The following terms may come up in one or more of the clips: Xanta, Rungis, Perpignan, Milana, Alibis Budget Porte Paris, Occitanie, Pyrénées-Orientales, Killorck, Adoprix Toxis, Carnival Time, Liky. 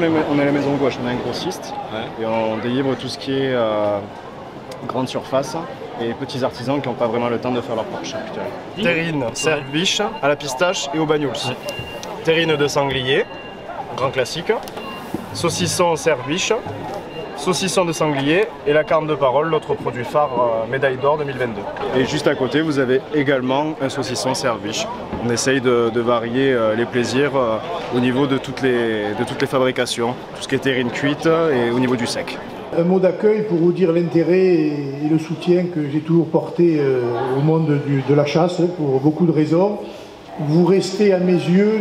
nous, on est à la maison gauche, on est un grossiste, ouais. Et on délivre tout ce qui est grande surface et petits artisans qui n'ont pas vraiment le temps de faire leur charcuterie. Terrine, cerbiche, à la pistache et au bagnoul. Ouais. Terrine de sanglier, grand classique, saucisson cerbiche, saucisson de sanglier et la carne de parole, l'autre produit phare médaille d'or 2022. Et juste à côté, vous avez également un saucisson cerbiche. On essaye de varier les plaisirs au niveau de toutes les fabrications, tout ce qui est terrine cuite et au niveau du sec. Un mot d'accueil pour vous dire l'intérêt et le soutien que j'ai toujours porté au monde de la chasse pour beaucoup de raisons. Vous restez à mes yeux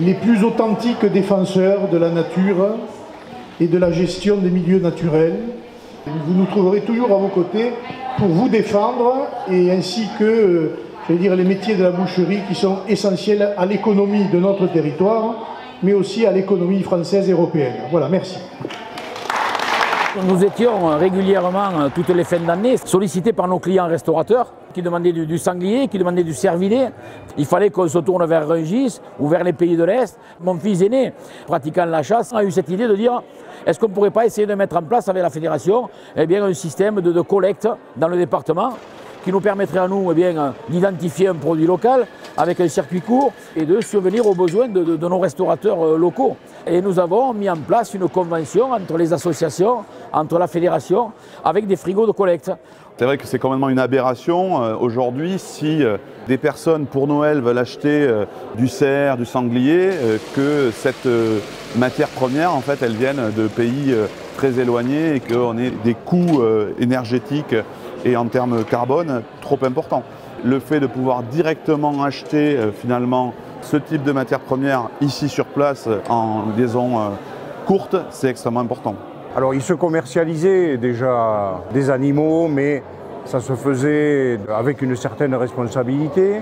les plus authentiques défenseurs de la nature et de la gestion des milieux naturels. Vous nous trouverez toujours à vos côtés pour vous défendre, et ainsi que je veux dire, les métiers de la boucherie qui sont essentiels à l'économie de notre territoire, mais aussi à l'économie française et européenne. Voilà, merci. Nous étions régulièrement, toutes les fins d'année, sollicités par nos clients restaurateurs qui demandaient du sanglier, qui demandaient du cervidé. Il fallait qu'on se tourne vers Rungis ou vers les pays de l'Est. Mon fils aîné, pratiquant la chasse, a eu cette idée de dire est-ce qu'on ne pourrait pas essayer de mettre en place avec la fédération un système de collecte dans le département qui nous permettrait à nous d'identifier un produit local avec un circuit court et de survenir aux besoins de nos restaurateurs locaux. Et nous avons mis en place une convention entre les associations, entre la fédération, avec des frigos de collecte. C'est vrai que c'est complètement une aberration. Aujourd'hui, si des personnes pour Noël veulent acheter du cerf, du sanglier, que cette matière première, en fait, elle vienne de pays très éloignés et qu'on ait des coûts énergétiques et en termes carbone trop important. Le fait de pouvoir directement acheter finalement ce type de matière première ici sur place en liaison courte, c'est extrêmement important. Alors il se commercialisait déjà des animaux, mais ça se faisait avec une certaine responsabilité,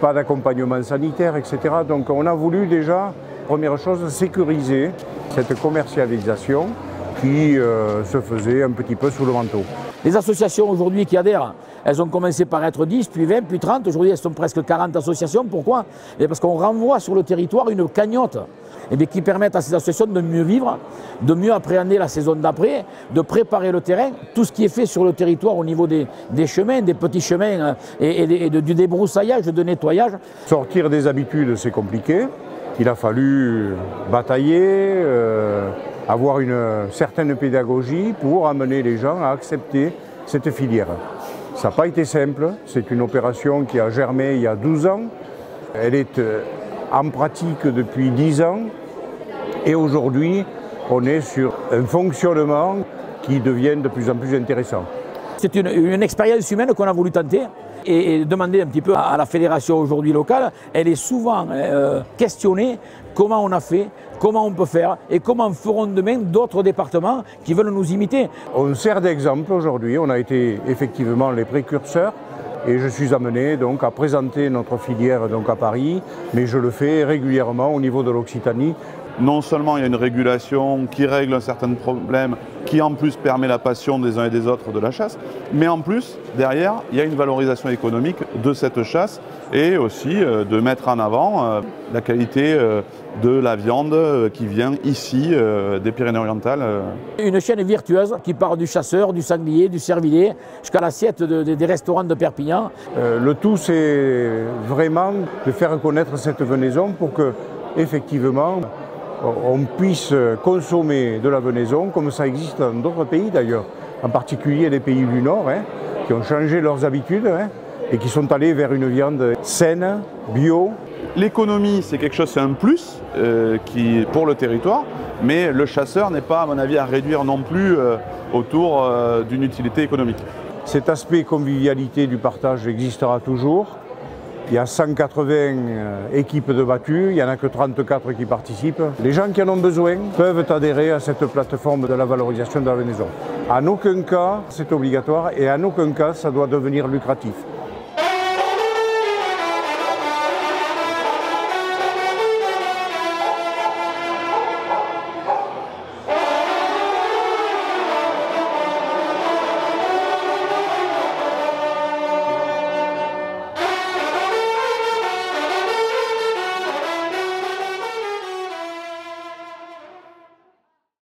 pas d'accompagnement sanitaire, etc. Donc on a voulu déjà, première chose, sécuriser cette commercialisation qui se faisait un petit peu sous le manteau. Les associations aujourd'hui qui adhèrent, elles ont commencé par être 10, puis 20, puis 30. Aujourd'hui, elles sont presque 40 associations. Pourquoi? Parce qu'on renvoie sur le territoire une cagnotte qui permet à ces associations de mieux vivre, de mieux appréhender la saison d'après, de préparer le terrain. Tout ce qui est fait sur le territoire au niveau des chemins, des petits chemins et du débroussaillage, de nettoyage. Sortir des habitudes, c'est compliqué. Il a fallu batailler, avoir une certaine pédagogie pour amener les gens à accepter cette filière. Ça n'a pas été simple, c'est une opération qui a germé il y a 12 ans, elle est en pratique depuis 10 ans et aujourd'hui on est sur un fonctionnement qui devient de plus en plus intéressant. C'est une expérience humaine qu'on a voulu tenter et demander un petit peu à la fédération aujourd'hui locale. Elle est souvent questionnée comment on a fait, comment on peut faire et comment feront demain d'autres départements qui veulent nous imiter. On sert d'exemple aujourd'hui, on a été effectivement les précurseurs et je suis amené donc à présenter notre filière donc à Paris, mais je le fais régulièrement au niveau de l'Occitanie. Non seulement il y a une régulation qui règle un certain problème, qui en plus permet la passion des uns et des autres de la chasse, mais en plus, derrière, il y a une valorisation économique de cette chasse et aussi de mettre en avant la qualité de la viande qui vient ici des Pyrénées-Orientales. Une chaîne virtueuse qui part du chasseur, du sanglier, du cervidé, jusqu'à l'assiette des restaurants de Perpignan. Le tout, c'est vraiment de faire connaître cette venaison pour que, effectivement, on puisse consommer de la venaison comme ça existe dans d'autres pays d'ailleurs, en particulier les pays du Nord, qui ont changé leurs habitudes et qui sont allés vers une viande saine, bio. L'économie, c'est quelque chose, c'est un plus pour le territoire, mais le chasseur n'est pas, à mon avis, à réduire non plus autour d'une utilité économique. Cet aspect convivialité du partage existera toujours. Il y a 180 équipes de battues, il n'y en a que 34 qui participent. Les gens qui en ont besoin peuvent adhérer à cette plateforme de la valorisation de la venaison. En aucun cas, c'est obligatoire et en aucun cas, ça doit devenir lucratif.